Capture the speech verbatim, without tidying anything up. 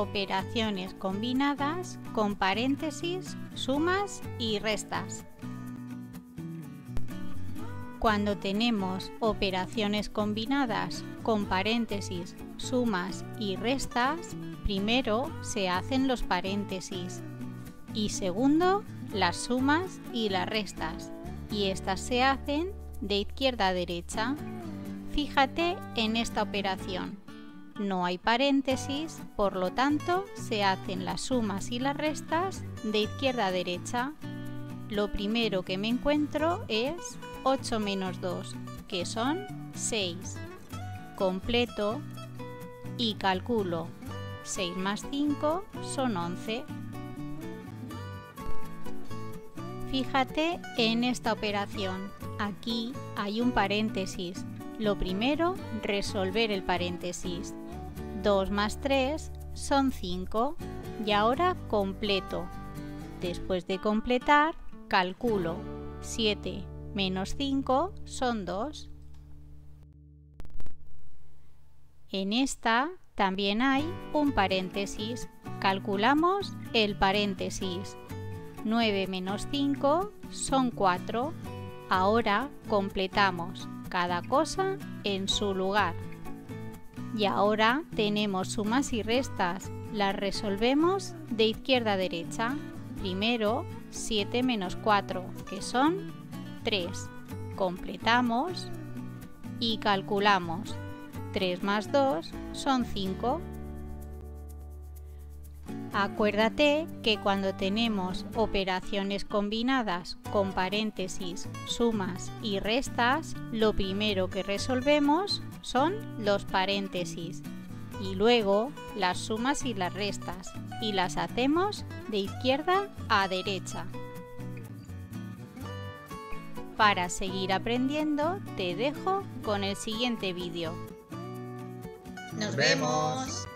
operaciones combinadas con paréntesis, sumas y restas. Cuando tenemos operaciones combinadas con paréntesis, sumas y restas, primero se hacen los paréntesis y segundo las sumas y las restas, y estas se hacen de izquierda a derecha. Fíjate en esta operación. No hay paréntesis, por lo tanto se hacen las sumas y las restas de izquierda a derecha. Lo primero que me encuentro es ocho menos dos, que son seis. Completo y calculo. seis más cinco son once. Fíjate en esta operación. Aquí hay un paréntesis. Lo primero, resolver el paréntesis. dos más tres son cinco. Y ahora completo. Después de completar, calculo. siete menos cinco son dos. En esta también hay un paréntesis. Calculamos el paréntesis. nueve menos cinco son cuatro. Ahora completamos cada cosa en su lugar. Y ahora tenemos sumas y restas. Las resolvemos de izquierda a derecha. Primero, siete menos cuatro, que son tres. Completamos y calculamos. tres más dos son cinco. Acuérdate que cuando tenemos operaciones combinadas con paréntesis, sumas y restas, lo primero que resolvemos son los paréntesis y luego las sumas y las restas, y las hacemos de izquierda a derecha. Para seguir aprendiendo, te dejo con el siguiente vídeo. ¡Nos vemos!